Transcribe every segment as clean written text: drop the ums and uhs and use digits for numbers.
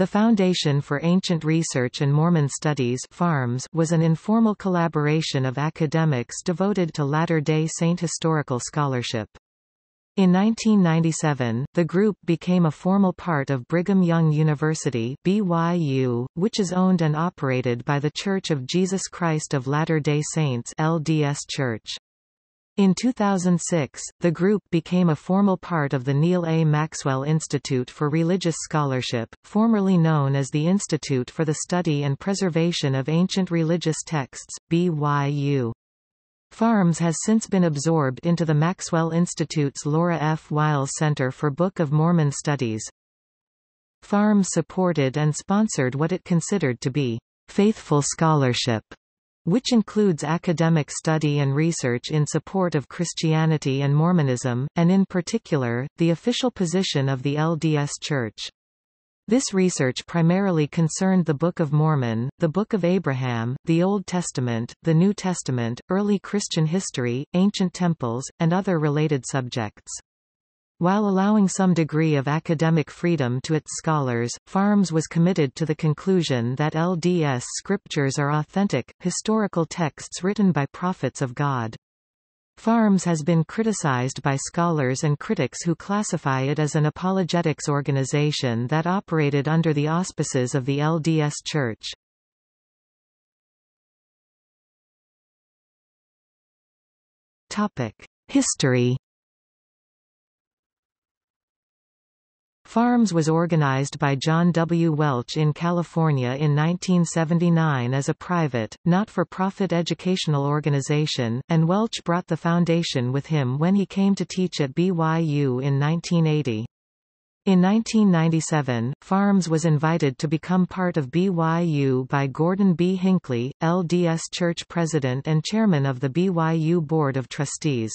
The Foundation for Ancient Research and Mormon Studies (FARMS) was an informal collaboration of academics devoted to Latter-day Saint historical scholarship. In 1997, the group became a formal part of Brigham Young University (BYU), which is owned and operated by The Church of Jesus Christ of Latter-day Saints (LDS Church). In 2006, the group became a formal part of the Neal A. Maxwell Institute for Religious Scholarship, formerly known as the Institute for the Study and Preservation of Ancient Religious Texts, BYU. FARMS has since been absorbed into the Maxwell Institute's Laura F. Wiles Center for Book of Mormon Studies. FARMS supported and sponsored what it considered to be faithful scholarship, which includes academic study and research in support of Christianity and Mormonism, and in particular, the official position of the LDS Church. This research primarily concerned the Book of Mormon, the Book of Abraham, the Old Testament, the New Testament, early Christian history, ancient temples, and other related subjects. While allowing some degree of academic freedom to its scholars, FARMS was committed to the conclusion that LDS scriptures are authentic, historical texts written by prophets of God. FARMS has been criticized by scholars and critics who classify it as an apologetics organization that operated under the auspices of the LDS Church. History. FARMS was organized by John W. Welch in California in 1979 as a private, not-for-profit educational organization, and Welch brought the foundation with him when he came to teach at BYU in 1980. In 1997, FARMS was invited to become part of BYU by Gordon B. Hinckley, LDS Church President and Chairman of the BYU Board of Trustees.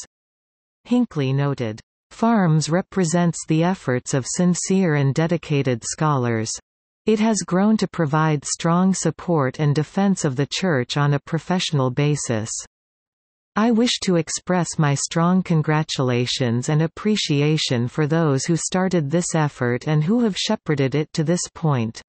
Hinckley noted, "FARMS represents the efforts of sincere and dedicated scholars. It has grown to provide strong support and defense of the Church on a professional basis. I wish to express my strong congratulations and appreciation for those who started this effort and who have shepherded it to this point."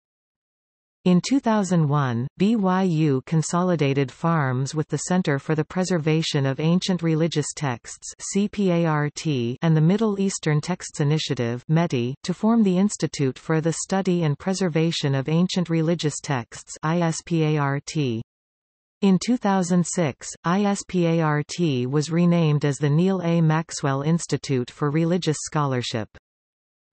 In 2001, BYU consolidated FARMS with the Center for the Preservation of Ancient Religious Texts (CPART) and the Middle Eastern Texts Initiative (METI) to form the Institute for the Study and Preservation of Ancient Religious Texts (ISPART). In 2006, ISPART was renamed as the Neal A. Maxwell Institute for Religious Scholarship.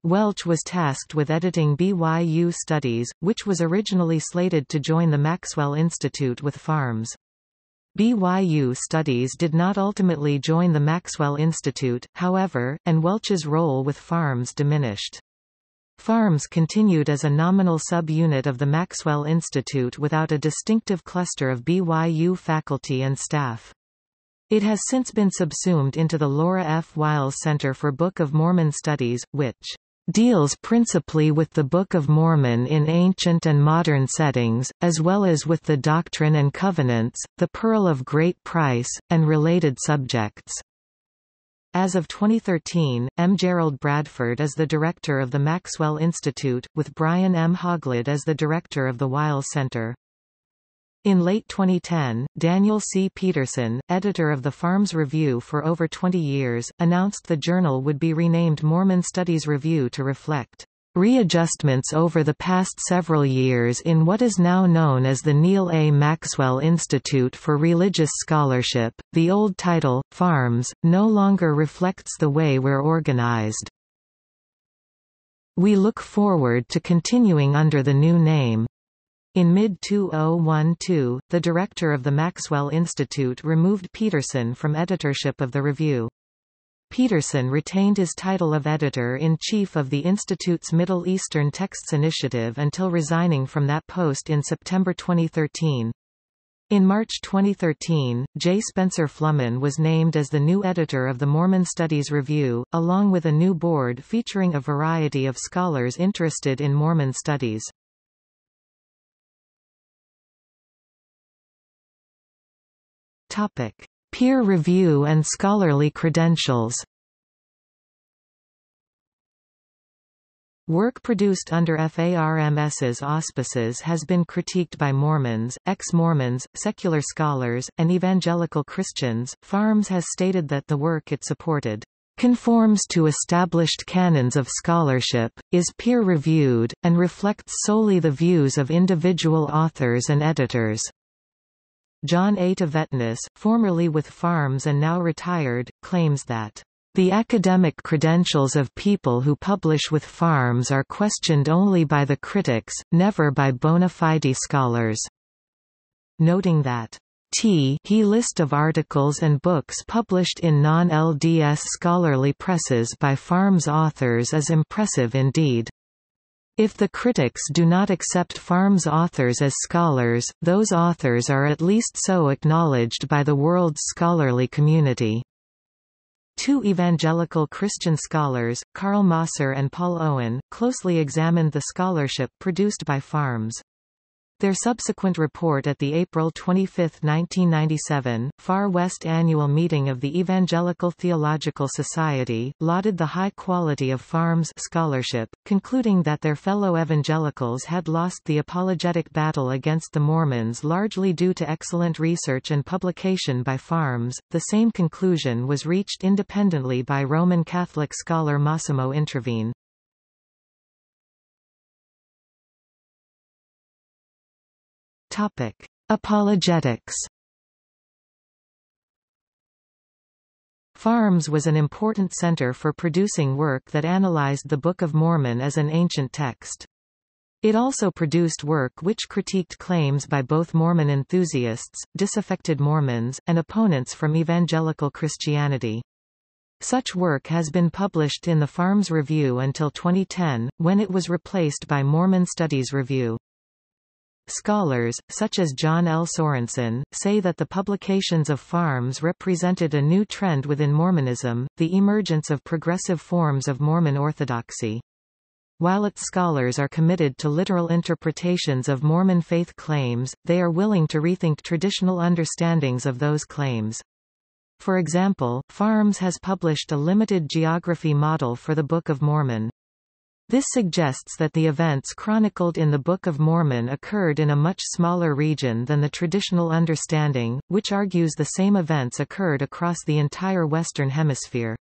Welch was tasked with editing BYU Studies, which was originally slated to join the Maxwell Institute with FARMS. BYU Studies did not ultimately join the Maxwell Institute, however, and Welch's role with FARMS diminished. FARMS continued as a nominal sub-unit of the Maxwell Institute without a distinctive cluster of BYU faculty and staff. It has since been subsumed into the Laura F. Wiles Center for Book of Mormon Studies, which deals principally with the Book of Mormon in ancient and modern settings, as well as with the Doctrine and Covenants, the Pearl of Great Price, and related subjects. As of 2013, M. Gerald Bradford is the director of the Maxwell Institute, with Brian M. Hoglid as the director of the Wiles Center. In late 2010, Daniel C. Peterson, editor of the Farms Review for over 20 years, announced the journal would be renamed Mormon Studies Review to reflect readjustments over the past several years in what is now known as the Neal A. Maxwell Institute for Religious Scholarship. The old title, FARMS, no longer reflects the way we're organized. We look forward to continuing under the new name. In mid-2012, the director of the Maxwell Institute removed Peterson from editorship of the review. Peterson retained his title of editor-in-chief of the Institute's Middle Eastern Texts Initiative until resigning from that post in September 2013. In March 2013, J. Spencer Fleming was named as the new editor of the Mormon Studies Review, along with a new board featuring a variety of scholars interested in Mormon studies. Topic: Peer review and scholarly credentials. Work produced under FARMS's auspices has been critiqued by Mormons, ex-Mormons, secular scholars, and evangelical Christians. FARMS has stated that the work it supported conforms to established canons of scholarship, is peer-reviewed, and reflects solely the views of individual authors and editors. John A. Tavetnis, formerly with FARMS and now retired, claims that the academic credentials of people who publish with FARMS are questioned only by the critics, never by bona fide scholars, noting that he list of articles and books published in non-LDS scholarly presses by FARMS authors is impressive indeed. If the critics do not accept FARMS authors as scholars, those authors are at least so acknowledged by the world's scholarly community. Two evangelical Christian scholars, Karl Mosser and Paul Owen, closely examined the scholarship produced by FARMS. Their subsequent report at the April 25, 1997, Far West Annual Meeting of the Evangelical Theological Society, lauded the high quality of FARMS scholarship, concluding that their fellow evangelicals had lost the apologetic battle against the Mormons largely due to excellent research and publication by FARMS. The same conclusion was reached independently by Roman Catholic scholar Massimo Introvigne. Topic: Apologetics. FARMS was an important center for producing work that analyzed the Book of Mormon as an ancient text. It also produced work which critiqued claims by both Mormon enthusiasts, disaffected Mormons, and opponents from evangelical Christianity. Such work has been published in the Farms Review until 2010, when it was replaced by Mormon Studies Review. Scholars, such as John L. Sorensen, say that the publications of FARMS represented a new trend within Mormonism, the emergence of progressive forms of Mormon orthodoxy. While its scholars are committed to literal interpretations of Mormon faith claims, they are willing to rethink traditional understandings of those claims. For example, FARMS has published a limited geography model for the Book of Mormon. This suggests that the events chronicled in the Book of Mormon occurred in a much smaller region than the traditional understanding, which argues the same events occurred across the entire Western Hemisphere.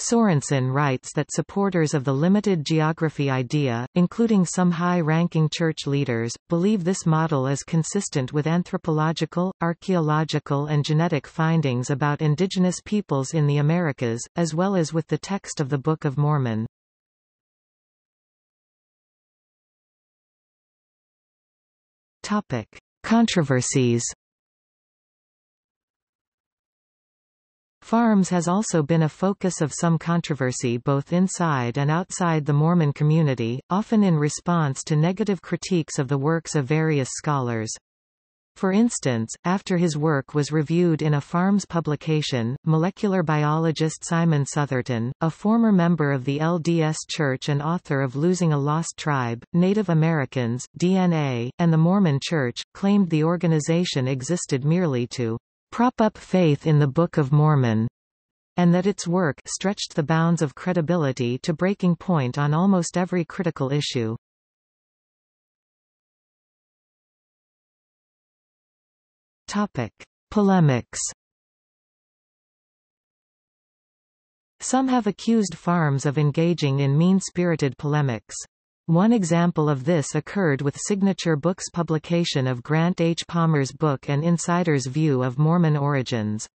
Sorensen writes that supporters of the limited geography idea, including some high-ranking church leaders, believe this model is consistent with anthropological, archaeological and genetic findings about indigenous peoples in the Americas, as well as with the text of the Book of Mormon. Topic: Controversies. FARMS has also been a focus of some controversy both inside and outside the Mormon community, often in response to negative critiques of the works of various scholars. For instance, after his work was reviewed in a FARMS publication, molecular biologist Simon Southerton, a former member of the LDS Church and author of Losing a Lost Tribe, Native Americans, DNA, and the Mormon Church, claimed the organization existed merely to prop up faith in the Book of Mormon, and that its work stretched the bounds of credibility to breaking point on almost every critical issue. Topic: Polemics. Some have accused FARMS of engaging in mean-spirited polemics. One example of this occurred with Signature Books' publication of Grant H. Palmer's book An Insider's View of Mormon Origins.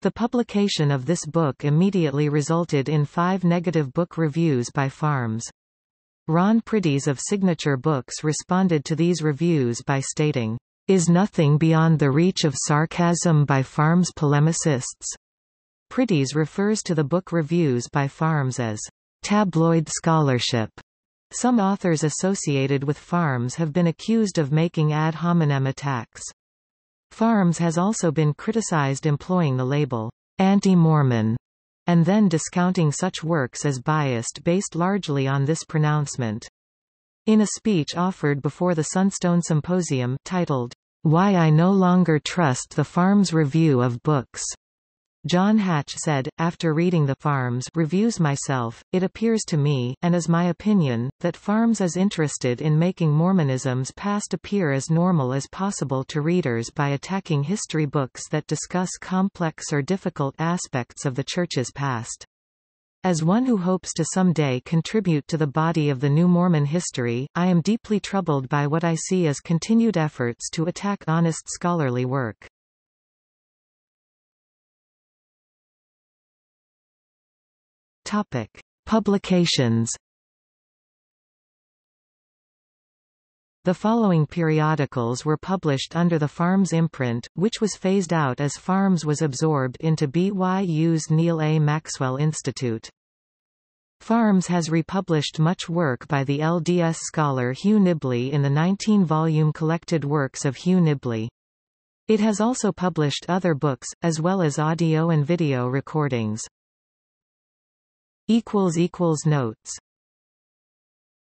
The publication of this book immediately resulted in 5 negative book reviews by FARMS. Ron Priddes of Signature Books responded to these reviews by stating, "Is nothing beyond the reach of sarcasm by FARMS polemicists." Priddes refers to the book reviews by FARMS as tabloid scholarship. Some authors associated with FARMS have been accused of making ad hominem attacks. FARMS has also been criticized employing the label anti-Mormon and then discounting such works as biased based largely on this pronouncement. In a speech offered before the Sunstone Symposium, titled, "Why I No Longer Trust the FARMS Review of Books," John Hatch said, "After reading the Farms reviews myself, it appears to me, and is my opinion, that Farms is interested in making Mormonism's past appear as normal as possible to readers by attacking history books that discuss complex or difficult aspects of the Church's past. As one who hopes to someday contribute to the body of the new Mormon history, I am deeply troubled by what I see as continued efforts to attack honest scholarly work." Topic: Publications. The following periodicals were published under the Farms imprint, which was phased out as Farms was absorbed into BYU's Neal A. Maxwell Institute. Farms has republished much work by the LDS scholar Hugh Nibley in the 19-volume collected works of Hugh Nibley. It has also published other books, as well as audio and video recordings. Notes